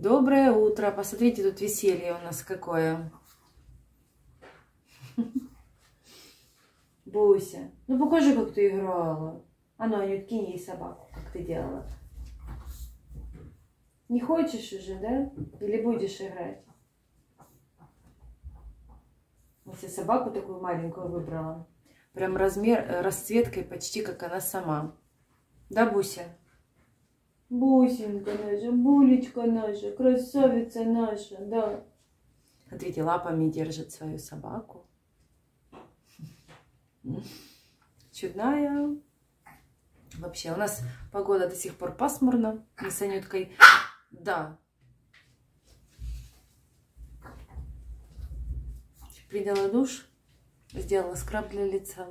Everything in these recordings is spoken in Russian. Доброе утро. Посмотрите, тут веселье у нас какое. Буся, ну покажи, как ты играла. А ну, Анют, кинь ей собаку, как ты делала. Не хочешь уже, да? Или будешь играть? Вот я собаку такую маленькую выбрала. Прям размер, расцветкой почти как она сама. Да, Буся? Бусинка наша, булечка наша, красавица наша, да. Смотрите, лапами держит свою собаку. Чудная. Вообще, у нас погода до сих пор пасмурна. Мы с Анюткой, да. Приняла душ, сделала скраб для лица.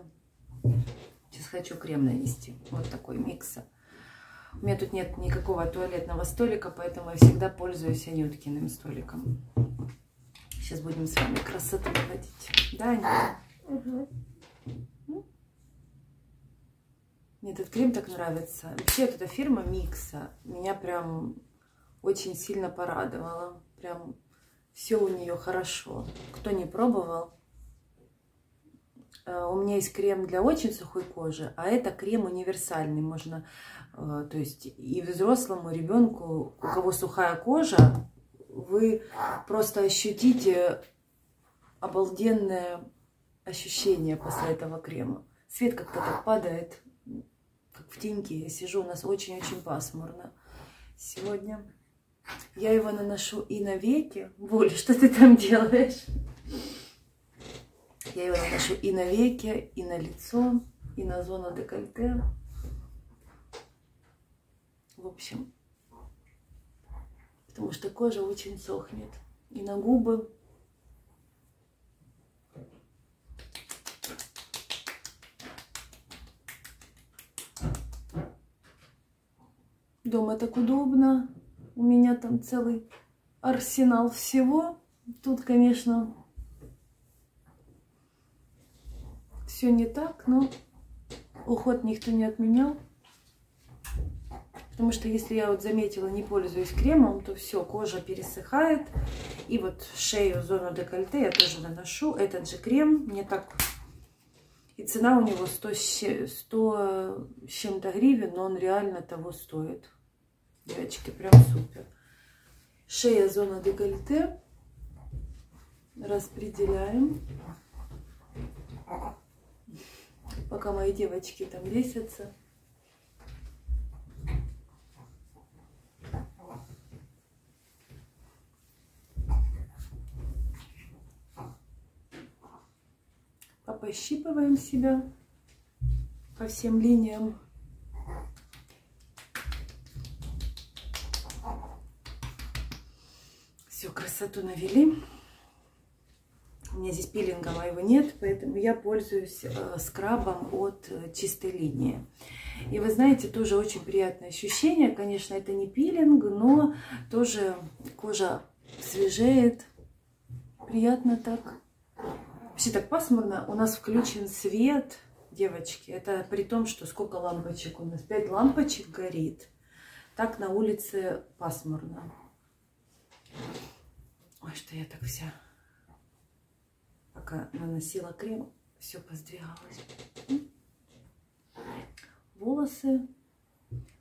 Сейчас хочу крем нанести. Вот такой микса. У меня тут нет никакого туалетного столика, поэтому я всегда пользуюсь Анюткиным столиком. Сейчас будем с вами красоту наводить. Да, Анюта? Угу. Мне этот крем так нравится. Вообще, вот эта фирма Микса меня прям очень сильно порадовала. Прям все у нее хорошо. Кто не пробовал, у меня есть крем для очень сухой кожи, а это крем универсальный. Можно, то есть, и взрослому, и ребенку, у кого сухая кожа, вы просто ощутите обалденное ощущение после этого крема. Свет как-то так падает, как в теньке. Я сижу, у нас очень-очень пасмурно сегодня. Я его наношу и на веки. Воля, что ты там делаешь? Я его наношу и на веки, и на лицо, и на зону декольте. В общем, потому что кожа очень сохнет. И на губы. Дома так удобно. У меня там целый арсенал всего. Тут, конечно, все не так, но уход никто не отменял. Потому что если я вот заметила, не пользуюсь кремом, то все, кожа пересыхает. И вот шею, зону декольте я тоже наношу. Этот же крем мне так... И цена у него 100 с чем-то гривен, но он реально того стоит. Девочки, прям супер. Шея, зона декольте. Распределяем. Пока мои девочки там весятся. Пощипываем себя по всем линиям. Все, красоту навели. У меня здесь пилинга моего нет, поэтому я пользуюсь скрабом от чистой линии. И вы знаете, тоже очень приятное ощущение. Конечно, это не пилинг, но тоже кожа свежеет. Приятно так. Вообще так пасмурно. У нас включен свет, девочки. Это при том, что сколько лампочек у нас? 5 лампочек горит. Так на улице пасмурно. Ой, что я так вся... Пока наносила крем, все поздвигалось. Волосы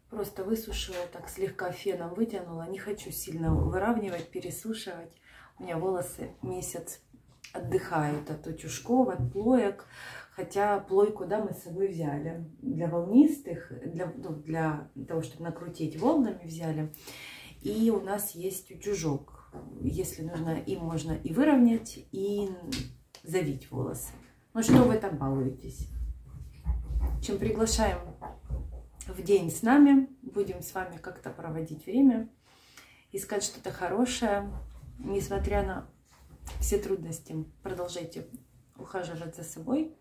просто высушила, так слегка феном вытянула. Не хочу сильно выравнивать, пересушивать. У меня волосы месяц отдыхают от утюжков, от плоек. Хотя плойку, да, мы с собой взяли. Для волнистых, для того, чтобы накрутить волнами, взяли. И у нас есть утюжок. Если нужно, им можно и выровнять, и завить волосы. Ну что вы там балуетесь? Чем приглашаем в день с нами. Будем с вами как-то проводить время. Искать что-то хорошее. Несмотря на все трудности, продолжайте ухаживать за собой.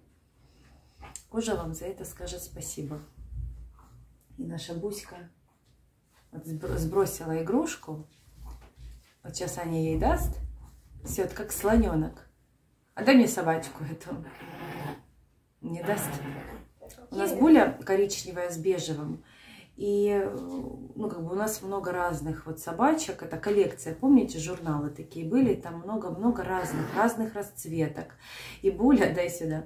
Кожа вам за это скажет спасибо. И наша Буська вот сбросила игрушку. Вот сейчас Аня ей даст. Все, вот как слоненок. А дай мне собачку эту. Не даст. У нас Буля коричневая с бежевым. И ну, как бы у нас много разных вот собачек, это коллекция, помните, журналы такие были, там много-много разных расцветок. И Буля, дай сюда,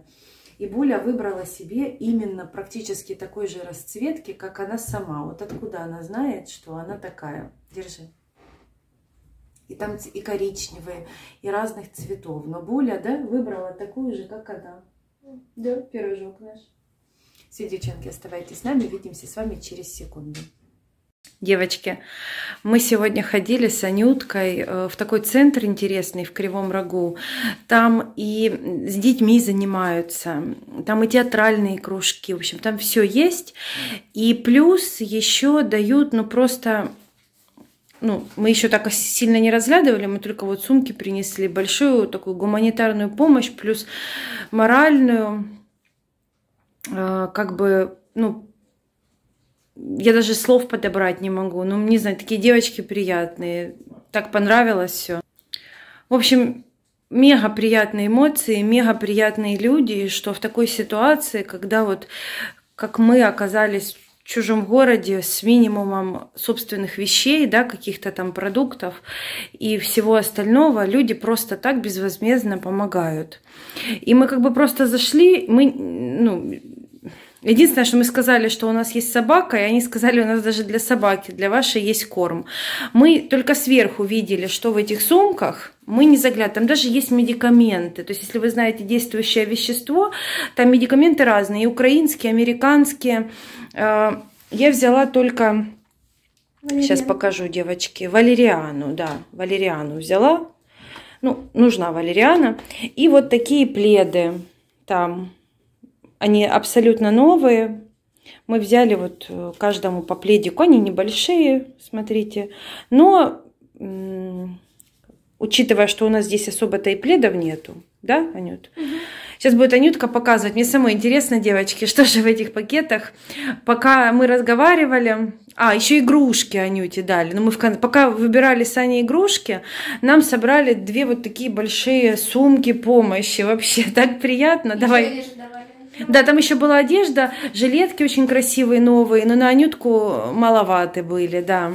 и Буля выбрала себе именно практически такой же расцветки, как она сама. Вот откуда она знает, что она такая. Держи. И там и коричневые, и разных цветов. Но Буля, да, выбрала такую же, как она. Да, пирожок наш. Все, девчонки, оставайтесь с нами, увидимся с вами через секунду. Девочки, мы сегодня ходили с Анюткой в такой центр интересный в Кривом Рогу. Там и с детьми занимаются, там и театральные кружки, в общем, там все есть. И плюс еще дают, ну просто... Ну, мы еще так сильно не разглядывали, мы только вот сумки принесли, большую такую гуманитарную помощь, плюс моральную, как бы, ну, я даже слов подобрать не могу, ну, не знаю, такие девочки приятные, так понравилось все. В общем, мега приятные эмоции, мега приятные люди, что в такой ситуации, когда вот, как мы оказались... в чужом городе с минимумом собственных вещей, да, каких-то там продуктов и всего остального, люди просто так безвозмездно помогают. И мы как бы просто зашли, мы, ну, единственное, что мы сказали, что у нас есть собака, и они сказали, у нас даже для собаки, для вашей есть корм. Мы только сверху видели, что в этих сумках, мы не заглядываем, там даже есть медикаменты. То есть, если вы знаете действующее вещество, там медикаменты разные, и украинские, и американские. Я взяла только, валериану. Сейчас покажу, девочки, валериану, да, валериану взяла. Ну, нужна валериана. И вот такие пледы там. Они абсолютно новые. Мы взяли вот каждому по пледику. Они небольшие, смотрите. Но, учитывая, что у нас здесь особо-то и пледов нету, да, Анют? Угу. Сейчас будет Анютка показывать. Мне самой интересно, девочки, что же в этих пакетах. Пока мы разговаривали... А, еще игрушки Анюте дали. Но мы пока выбирали с Аней игрушки, нам собрали две вот такие большие сумки помощи. Вообще так приятно. Давай. Да, там еще была одежда, жилетки очень красивые, новые, но на Анютку маловаты были, да.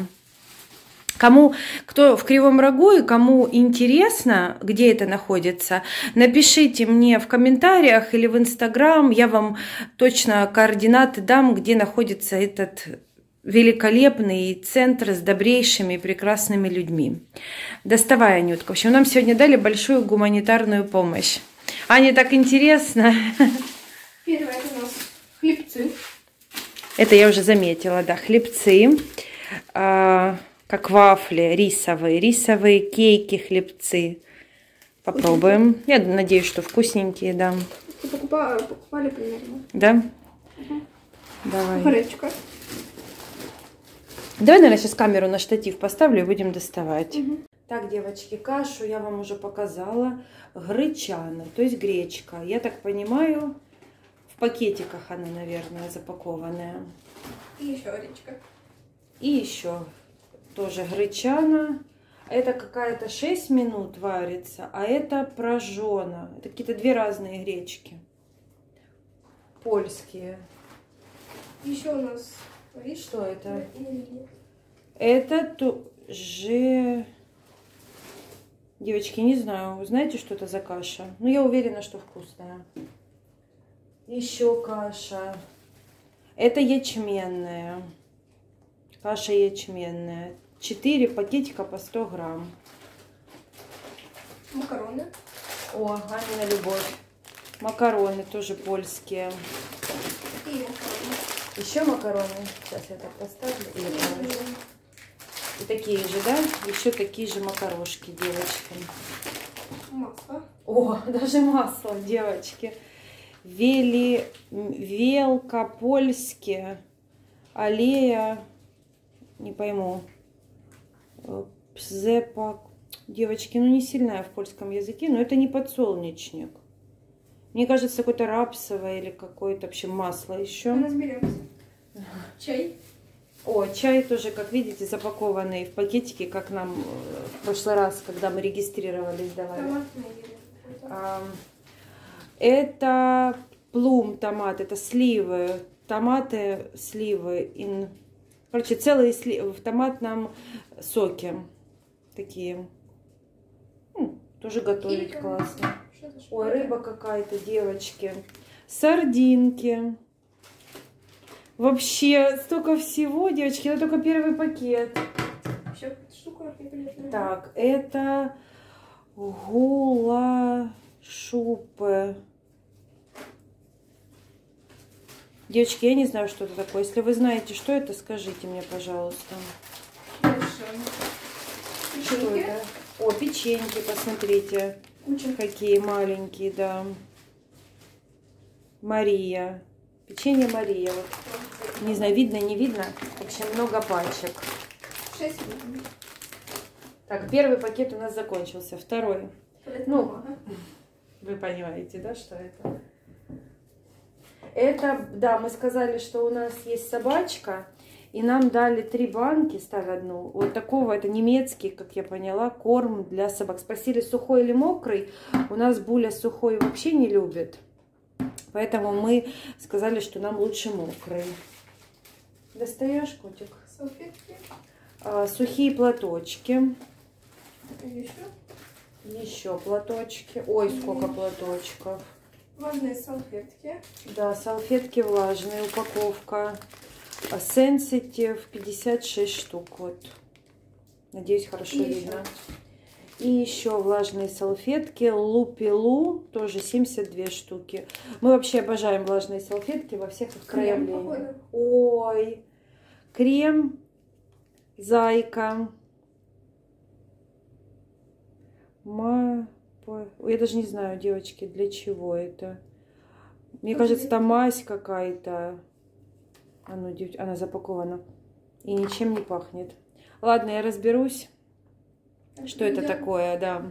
Кому, кто в Кривом Рогу и кому интересно, где это находится, напишите мне в комментариях или в Инстаграм, я вам точно координаты дам, где находится этот великолепный центр с добрейшими и прекрасными людьми. Доставай, Анютка. В общем, нам сегодня дали большую гуманитарную помощь. Ане так интересно. Первое у нас хлебцы. Это я уже заметила, да, хлебцы, как вафли рисовые, рисовые кейки, хлебцы. Попробуем. Я надеюсь, что вкусненькие, да. Покупали примерно. Да? Угу. Давай. Кухаречка. Давай, наверное, сейчас камеру на штатив поставлю и будем доставать. Угу. Так, девочки, кашу я вам уже показала. Гречана, то есть гречка. Я так понимаю... В пакетиках она, наверное, запакованная. И еще гречка. И еще тоже гречана. Это какая-то 6 минут варится, а это прожжена. Это какие-то две разные гречки. Польские. Еще у нас... Видишь, что это? Это тоже... Девочки, не знаю, знаете, что это за каша? Но я уверена, что вкусная. Еще каша. Это ячменная. Каша ячменная. 4 пакетика по 100 грамм. Макароны. О, Анина любовь. Макароны тоже польские. И макароны. Еще макароны. Сейчас я так поставлю. И такие же, да? Еще такие же макарошки, девочки. Масло. О, даже масло, девочки. Великопольские, аллея, не пойму, пзепак. Девочки, ну не сильная в польском языке, но это не подсолнечник. Мне кажется, какое-то рапсовое или какое-то, в общем, масло еще. Мы разберемся. Чай. О, чай тоже, как видите, запакованный в пакетике, как нам в прошлый раз, когда мы регистрировались, давали. Это плум томат, это сливы, томаты, сливы, Короче, целые в томатном соке. Такие. Тоже готовить Килька. Классно. Ой, рыба какая-то, девочки. Сардинки. Вообще, столько всего, девочки. Это только первый пакет. Все, штука. Так, это гула-шупы. Девочки, я не знаю, что это такое. Если вы знаете, что это, скажите мне, пожалуйста. Что это? О, печеньки, посмотрите. Какие маленькие, да. Мария. Печенье Мария. Вот. Не знаю, видно, не видно. В общем, много пачек. 6. Так, первый пакет у нас закончился. Второй. Ну, вы понимаете, да, что это? Это, да, мы сказали, что у нас есть собачка. И нам дали 3 банки, ставь одну. Вот такого, это немецкий, как я поняла, корм для собак. Спросили, сухой или мокрый. У нас Буля сухой вообще не любит. Поэтому мы сказали, что нам лучше мокрый. Достаешь, котик? Салфетки. Сухие платочки. Еще платочки. Ой, сколько платочков. Влажные салфетки. Да, салфетки влажные, упаковка. Сенситив 56 штук. Вот. Надеюсь, хорошо видно. И еще влажные салфетки. Лупилу тоже 72 штуки. Мы вообще обожаем влажные салфетки во всех их проявлениях. Ой! Крем Зайка. Я даже не знаю, девочки, для чего это. Мне кажется, там мазь какая-то. Она запакована и ничем не пахнет. Ладно, я разберусь, что это такое, да.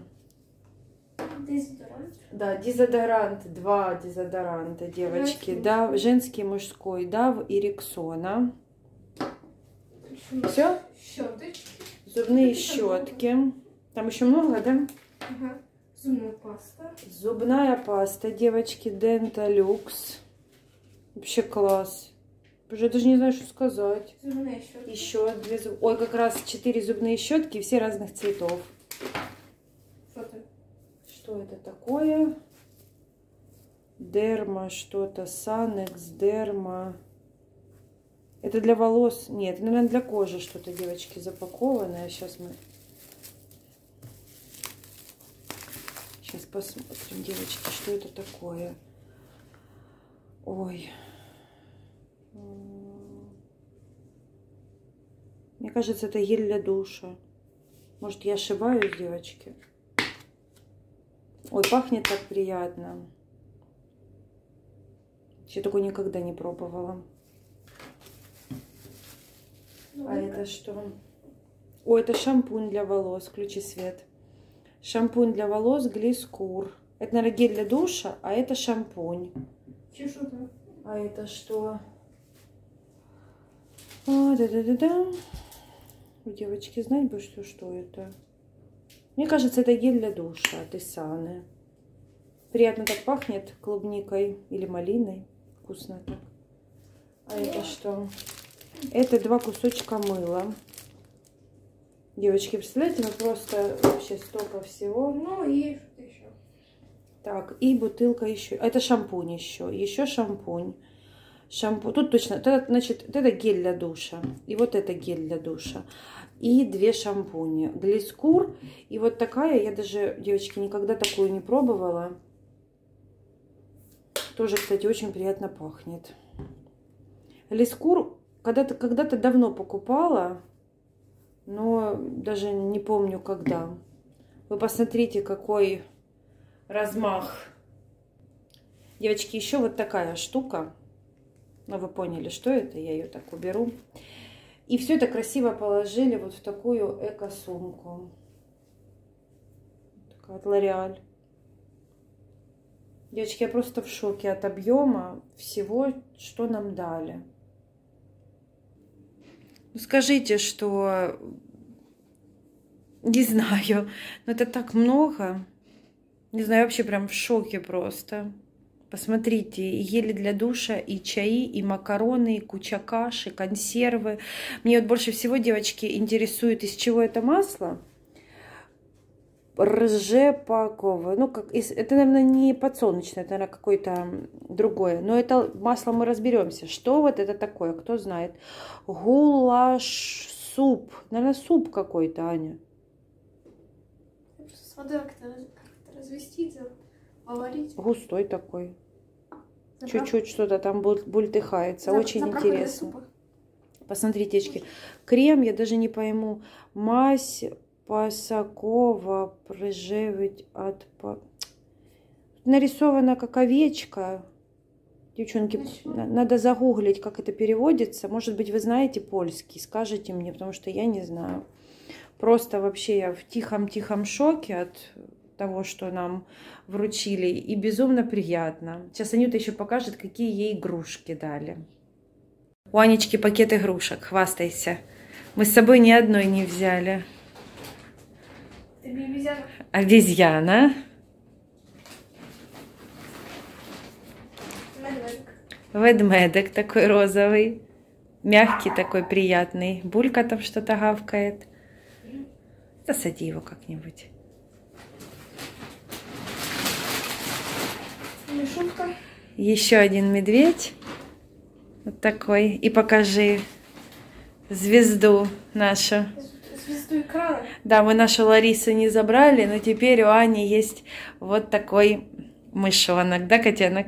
Дезодорант. Да, дезодорант, 2 дезодоранта, девочки. Да, женский, мужской, Дав и Рексона. Все? Щеточки. Зубные щетки. Там еще много, да? Ага. Зубная паста. Зубная паста, девочки, Денталюкс. Вообще класс. Уже даже не знаю, что сказать. Зубные щетки. Еще 2 зуб... Ой, как раз 4 зубные щетки, все разных цветов. Что это такое? Дерма что-то. Санекс, дерма. Это для волос? Нет, наверное, для кожи что-то, девочки, запакованное. Сейчас посмотрим, девочки, что это такое. Ой. Мне кажется, это гель для душа. Может, я ошибаюсь, девочки? Ой, пахнет так приятно. Я такой никогда не пробовала. Ну, а это что? Ой, это шампунь для волос. Включи свет. Шампунь для волос Глисс Кур. Это, наверное, гель для душа, а это шампунь. Чешута. А это что? Да-да-да-да. Девочки, знать бы, что это. Мне кажется, это гель для душа от Исаны. Приятно так пахнет клубникой или малиной. Вкусно так. А это что? Это 2 кусочка мыла. Девочки, представляете, ну просто вообще столько всего. Ну и что-то еще. Так, и бутылка еще. Это шампунь еще. Еще шампунь. Шампунь. Тут точно. Значит, это гель для душа. И вот это гель для душа. И 2 шампуни. Глисс Кур. И вот такая. Я даже, девочки, никогда такую не пробовала. Тоже, кстати, очень приятно пахнет. Глисс Кур когда-то давно покупала. Но даже не помню, когда. Вы посмотрите, какой... размах. Девочки, еще вот такая штука. Но вы поняли, что это. Я ее так уберу. И все это красиво положили вот в такую эко-сумку. Такая от Лореаль. Девочки, я просто в шоке от объема всего, что нам дали. Ну, скажите, что... Не знаю. Но это так много... Не знаю, вообще прям в шоке просто. Посмотрите, и гели для душа, и чаи, и макароны, и куча каши, консервы. Мне вот больше всего, девочки, интересует, из чего это масло. Ржепаковое. Ну, как, это, наверное, не подсолнечное, это, наверное, какое-то другое. Но это масло мы разберемся. Что вот это такое, кто знает. Гулаш-суп. Наверное, суп какой-то, Аня. С водой как-то развести, поварить. Густой такой. Чуть-чуть что-то там бультыхается. Очень интересно. Посмотрите, девочки. Крем, я даже не пойму. Мазь пасакова прижевить от... Нарисована как овечка. Девчонки, надо загуглить, как это переводится. Может быть, вы знаете польский. Скажите мне, потому что я не знаю. Просто вообще я в тихом-тихом шоке от... того, что нам вручили. И безумно приятно. Сейчас Анюта еще покажет, какие ей игрушки дали. У Анечки пакет игрушек. Хвастайся. Мы с собой ни одной не взяли. Обезьяна. Обезьяна. Ведмедик такой розовый. Мягкий такой, приятный. Булька там что-то гавкает. Засади его как-нибудь. Мишутка. Еще один медведь. Вот такой. И покажи звезду нашу. Звезду экрана. Да, мы нашу Ларису не забрали, но теперь у Ани есть вот такой мышонок. Да, котенок?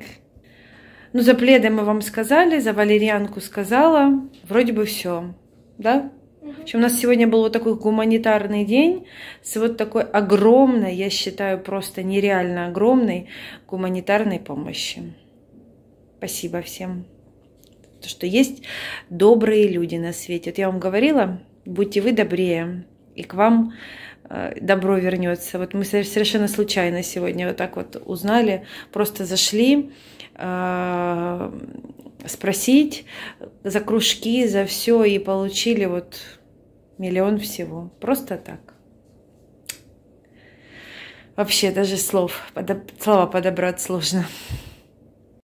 Ну, за пледы мы вам сказали, за валерьянку сказала. Вроде бы все. Да? Причем у нас сегодня был вот такой гуманитарный день с вот такой огромной, я считаю, просто нереально огромной гуманитарной помощи. Спасибо всем, что есть добрые люди на свете. Вот я вам говорила, будьте вы добрее, и к вам добро вернется. Вот мы совершенно случайно сегодня вот так вот узнали, просто зашли спросить за кружки, за все, и получили вот миллион всего. Просто так. Вообще даже слова подобрать сложно.